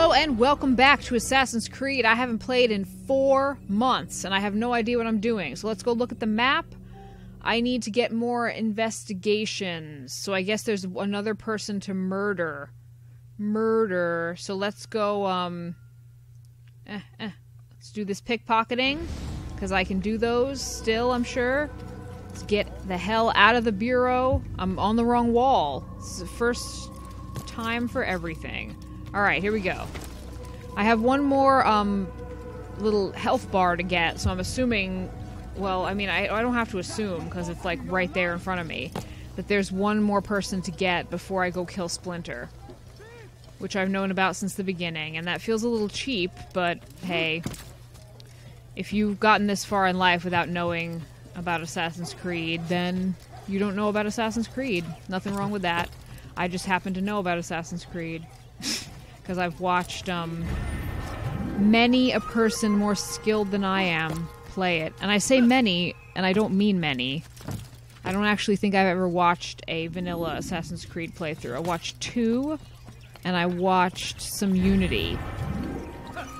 Hello and welcome back to Assassin's Creed. I haven't played in 4 months and I have no idea what I'm doing. So let's go look at the map. I need to get more investigations. So I guess there's another person to murder. So let's go, let's do this pickpocketing, because I can do those still, I'm sure. Let's get the hell out of the bureau. I'm on the wrong wall. This is the first time for everything. Alright, here we go. I have one more, little health bar to get, so I'm assuming... Well, I mean, I don't have to assume, because it's, like, right there in front of me, that there's one more person to get before I go kill Splinter, which I've known about since the beginning, and that feels a little cheap, but, hey, if you've gotten this far in life without knowing about Assassin's Creed, then you don't know about Assassin's Creed. Nothing wrong with that. I just happen to know about Assassin's Creed. Because I've watched many a person more skilled than I am play it. And I say many, and I don't mean many. I don't actually think I've ever watched a vanilla Assassin's Creed playthrough. I watched 2, and I watched some Unity.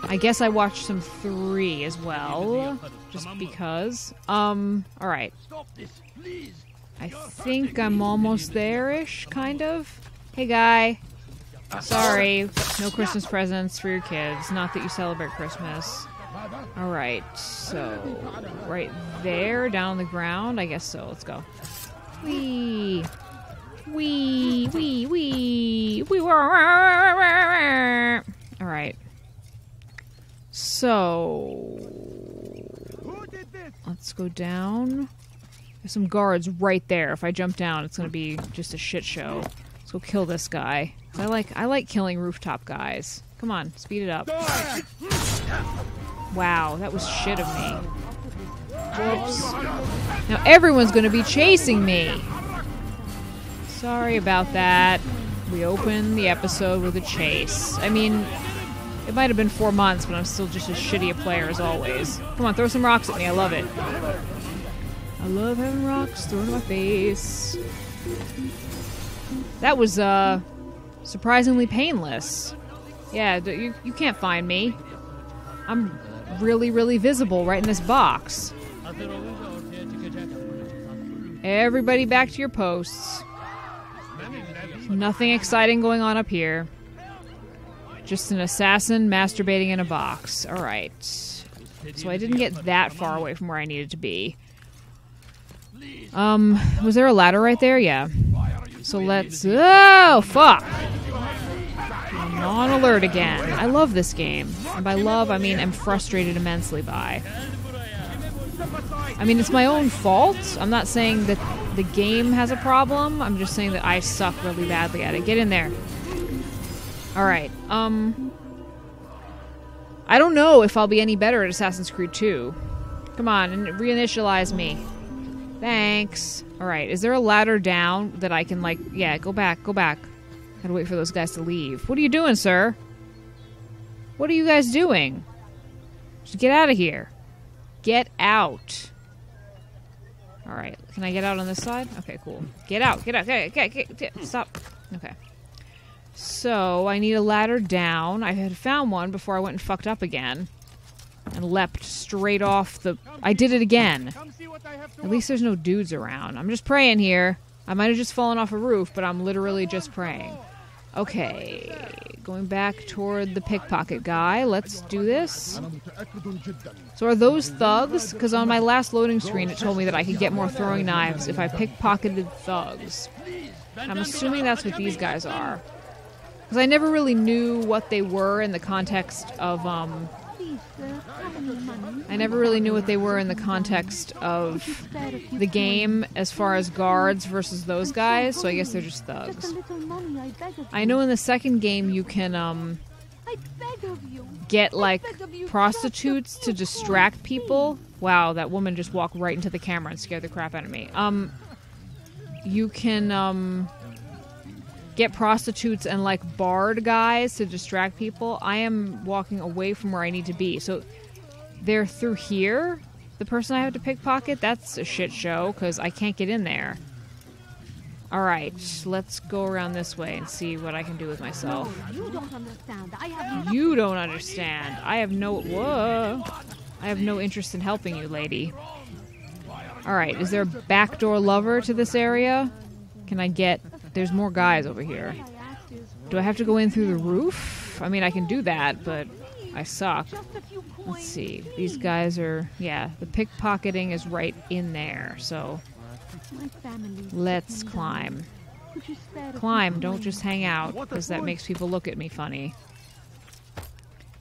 I guess I watched some 3 as well, just because. Alright. I think I'm almost there-ish, kind of. Hey, guy. Sorry, no Christmas presents for your kids. Not that you celebrate Christmas. Alright, so... Right there, down on the ground? I guess so. Let's go. Wee! Wee! Wee! Wee! Wee! Alright. So... Let's go down. There's some guards right there. If I jump down, it's gonna be just a shit show. Let's go kill this guy. I like killing rooftop guys. Come on, speed it up. Wow, that was shit of me. Whoops. Now everyone's gonna be chasing me! Sorry about that. We opened the episode with a chase. I mean, it might have been 4 months, but I'm still just as shitty a player as always. Come on, throw some rocks at me, I love it. I love having rocks thrown in my face. That was, surprisingly painless. Yeah, you can't find me. I'm really, really visible right in this box. Everybody back to your posts. Nothing exciting going on up here. Just an assassin masturbating in a box. Alright. So I didn't get that far away from where I needed to be. Was there a ladder right there? Yeah. So let's... Oh, fuck! I'm on alert again. I love this game. And by love, I mean I'm frustrated immensely by. I mean, it's my own fault. I'm not saying that the game has a problem. I'm just saying that I suck really badly at it. Get in there. Alright, I don't know if I'll be any better at Assassin's Creed 2. Come on, and reinitialize me. Thanks. Alright, is there a ladder down that I can, like... Yeah, go back, go back. Gotta wait for those guys to leave. What are you doing, sir? What are you guys doing? Just get out of here. Get out. Alright, can I get out on this side? Okay, cool. Get out, get out, get stop. Okay. So, I need a ladder down. I had found one before I went and fucked up again. And leapt straight off the... I did it again. At least there's no dudes around. I'm just praying here. I might have just fallen off a roof, but I'm literally just praying. Okay. Going back toward the pickpocket guy. Let's do this. So are those thugs? Because on my last loading screen, it told me that I could get more throwing knives if I pickpocketed thugs. I'm assuming that's what these guys are. Because I never really knew what they were in the context of, I never really knew what they were in the context of the game as far as guards versus those guys, so I guess they're just thugs. I know in the second game you can, get, like, prostitutes to distract people. Wow, that woman just walked right into the camera and scared the crap out of me. You can, get prostitutes and, like, barred guys to distract people. I am walking away from where I need to be, so... They're through here? The person I have to pickpocket? That's a shit show, because I can't get in there. Alright, let's go around this way and see what I can do with myself. No, you don't understand. I have no... Whoa. I have no interest in helping you, lady. Alright, is there a backdoor lever to this area? Can I get... There's more guys over here. Do I have to go in through the roof? I mean, I can do that, but I suck. Let's see. These guys are... Yeah, the pickpocketing is right in there, so... Let's climb. Climb, don't just hang out, because that makes people look at me funny.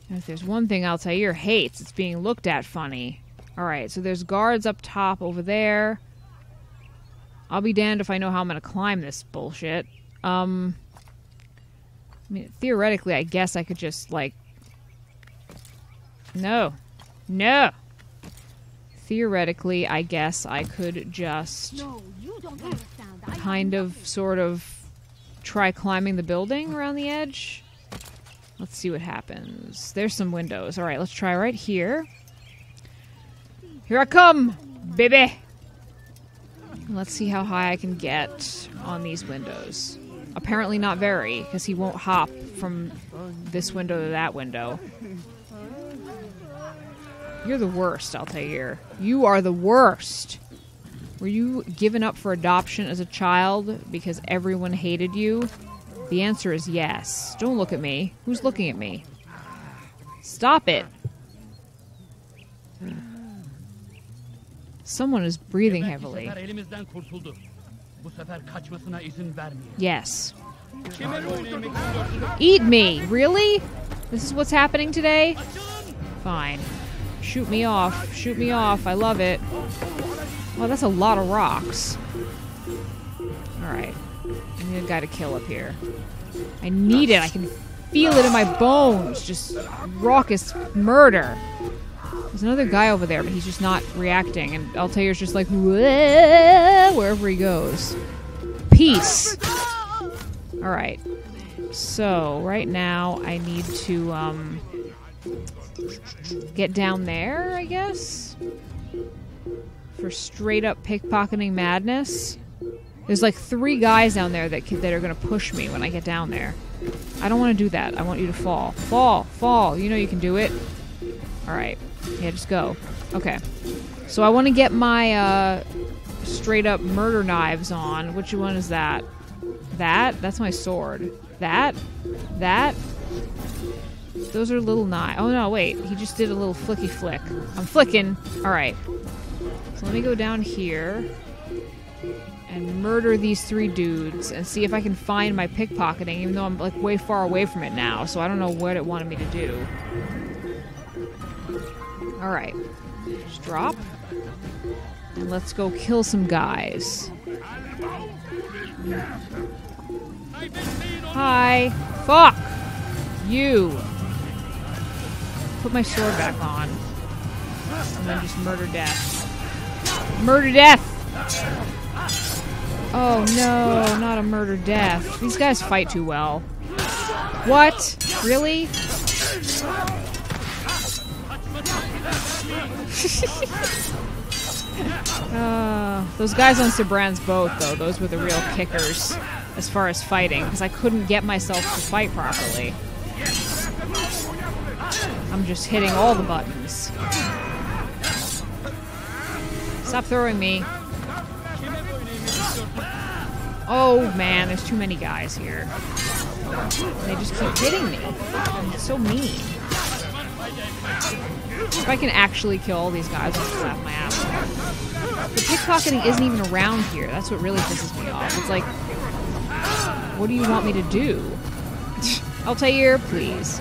And if there's one thing Altair hates, it's being looked at funny. Alright, so there's guards up top over there. I'll be damned if I know how I'm gonna climb this bullshit. I mean, theoretically, I guess I could just, like... No. No! Theoretically, I guess I could just kind of, sort of, try climbing the building around the edge. Let's see what happens. There's some windows. All right, let's try right here. Here I come, baby! Let's see how high I can get on these windows. Apparently not very, because he won't hop from this window to that window. You're the worst, Altair. You are the worst. Were you given up for adoption as a child because everyone hated you? The answer is yes. Don't look at me. Who's looking at me? Stop it. Someone is breathing heavily. Yes. Eat me! Really? This is what's happening today? Fine. Shoot me off. Shoot me off. I love it. Wow, that's a lot of rocks. Alright. I need a guy to kill up here. I need it. I can feel it in my bones. Just raucous murder. There's another guy over there, but he's just not reacting. And Altair's just like, wherever he goes. Peace! Alright. So, right now, I need to, get down there, I guess? For straight-up pickpocketing madness? There's like 3 guys down there that are gonna push me when I get down there. I don't want to do that. I want you to fall. Fall! Fall! You know you can do it. Alright. Yeah, just go. Okay. So I want to get my, straight-up murder knives on. Which one is that? That? That's my sword. That? That? Those are little knives. Oh no, wait. He just did a little flicky flick. I'm flicking. Alright. So let me go down here and murder these 3 dudes and see if I can find my pickpocketing, even though I'm like way far away from it now, so I don't know what it wanted me to do. Alright. Just drop. And let's go kill some guys. Hi. Fuck! You! Put my sword back on. And then just murder death. Murder death! Oh no, not a murder death. These guys fight too well. What? Really? Those guys on Sabran's boat, though, those were the real kickers as far as fighting, because I couldn't get myself to fight properly. I'm just hitting all the buttons. Stop throwing me. Oh man, there's too many guys here. They just keep hitting me. It's so mean. If I can actually kill all these guys, I'll slap my ass off. The pickpocketing isn't even around here. That's what really pisses me off. It's like, what do you want me to do? Altair, please.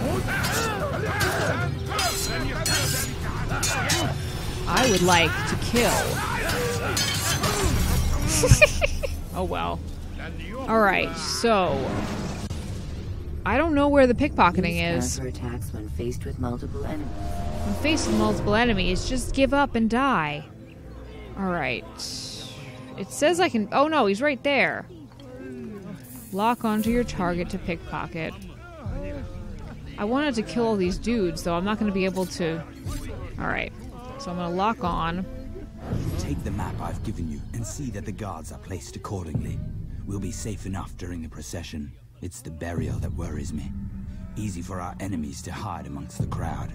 I would like to kill. Oh well. Alright, so... I don't know where the pickpocketing is. When faced with multiple enemies. When faced with multiple enemies, just give up and die. Alright. It says I can... Oh no, he's right there. Lock onto your target to pickpocket. I wanted to kill all these dudes, though I'm not going to be able to... Alright. So I'm going to lock on. Take the map I've given you and see that the guards are placed accordingly. We'll be safe enough during the procession. It's the burial that worries me. Easy for our enemies to hide amongst the crowd.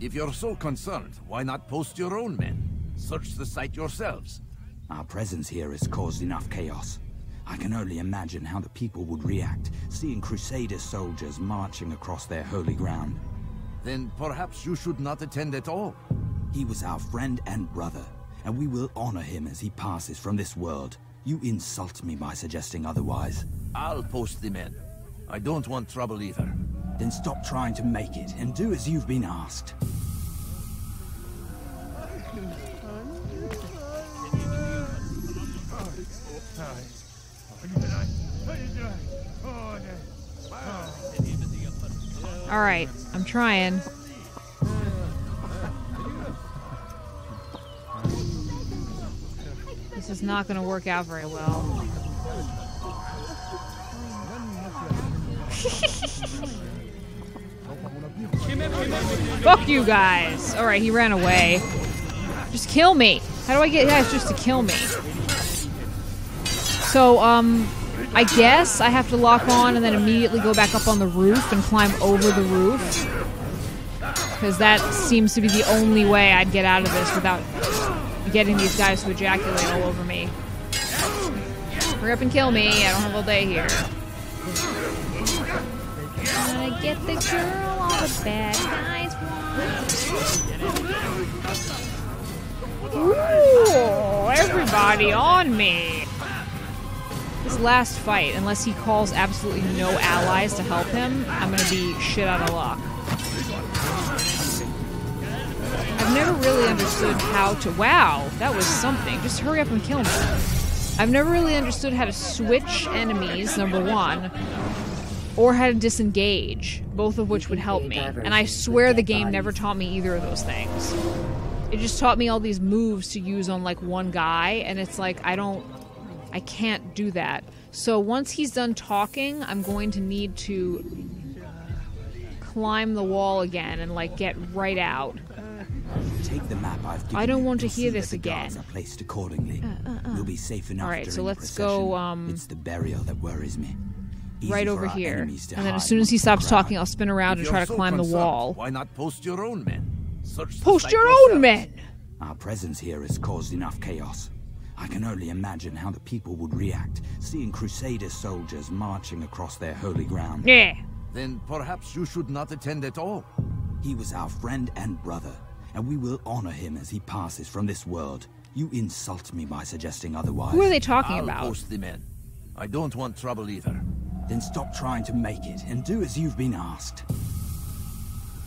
If you're so concerned, why not post your own men? Search the site yourselves. Our presence here has caused enough chaos. I can only imagine how the people would react, seeing Crusader soldiers marching across their holy ground. Then perhaps you should not attend at all. He was our friend and brother, and we will honor him as he passes from this world. You insult me by suggesting otherwise. I'll post the men. I don't want trouble either. Then stop trying to make it, and do as you've been asked. Alright, I'm trying. This is not going to work out very well. Fuck you guys! Alright, he ran away. Just kill me! How do I get guys just to kill me? So, I guess I have to lock on and then immediately go back up on the roof and climb over the roof. Because that seems to be the only way I'd get out of this without getting these guys to ejaculate all over me. Hurry up and kill me. I don't have all day here. I'm gonna get the girl all the bad guys want. Ooh, everybody on me. This last fight, unless he calls absolutely no allies to help him, I'm gonna be shit out of luck. I've never really understood how to- wow, that was something. Just hurry up and kill me. I've never really understood how to switch enemies, number one, or how to disengage, both of which would help me. And I swear the game never taught me either of those things. It just taught me all these moves to use on, like, one guy, and it's like, I can't do that. So once he's done talking, I'm going to need to climb the wall again and like get right out. Take the map I've given. I don't want to hear this again. Placed accordingly. We'll be safe enough. All right, so let's go. It's the burial that worries me. Right over here, and then as soon as he stops talking, I'll spin around and try to climb the wall. Why not post your own men? Post your own men. Our presence here has caused enough chaos. I can only imagine how the people would react, seeing Crusader soldiers marching across their holy ground. Yeah. Then perhaps you should not attend at all. He was our friend and brother, and we will honor him as he passes from this world. You insult me by suggesting otherwise. Who are they talking about? I'll post the men. I don't want trouble either. Then stop trying to make it, and do as you've been asked.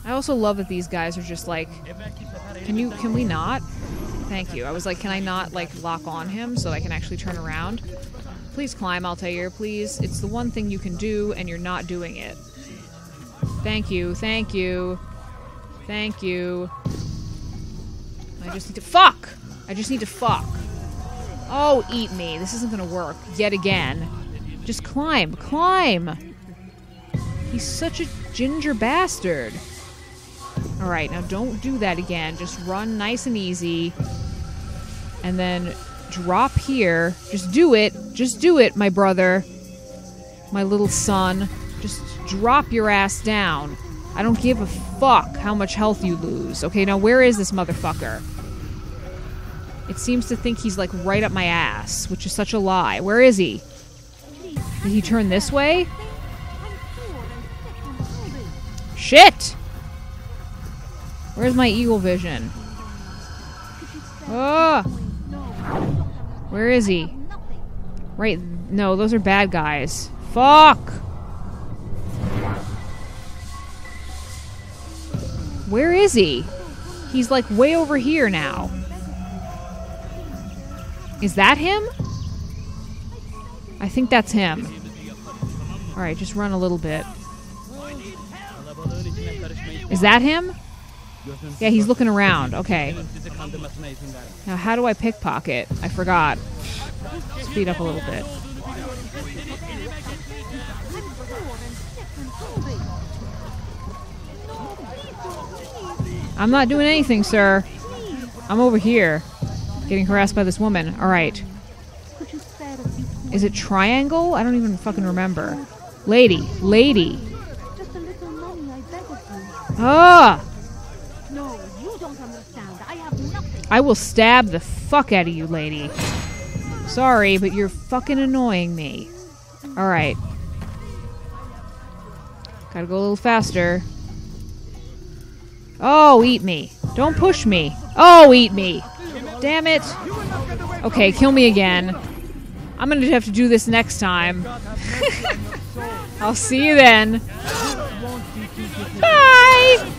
I also love that these guys are just like, can we not? Thank you. I was like, can I not, like, lock on him so I can actually turn around? Please climb, Altair, please. It's the one thing you can do, and you're not doing it. Thank you, thank you, thank you. I just need to fuck! I just need to fuck. Oh, eat me. This isn't gonna work. Yet again. Just climb. Climb! He's such a ginger bastard. Alright, now don't do that again. Just run nice and easy. And then drop here. Just do it. Just do it, my brother. My little son. Just drop your ass down. I don't give a fuck how much health you lose. Okay, now where is this motherfucker? It seems to think he's, like, right up my ass, which is such a lie. Where is he? Did he turn this way? Shit! Where's my eagle vision? Oh! Where is he? Right. No, those are bad guys. Fuck! Where is he? He's like way over here now. Is that him? I think that's him. Alright, just run a little bit. Is that him? Yeah, he's looking around. Okay. Now, how do I pickpocket? I forgot. Speed up a little bit. I'm not doing anything, sir. I'm over here. Getting harassed by this woman. Alright. Is it triangle? I don't even fucking remember. Lady. Lady. Just a little money, I beg of you. Ah! No, you don't understand. I have nothing. I will stab the fuck out of you, lady. Sorry, but you're fucking annoying me. Alright. Gotta go a little faster. Oh, eat me. Don't push me. Oh, eat me. Damn it. Okay, kill me again. I'm gonna have to do this next time. I'll see you then. Bye!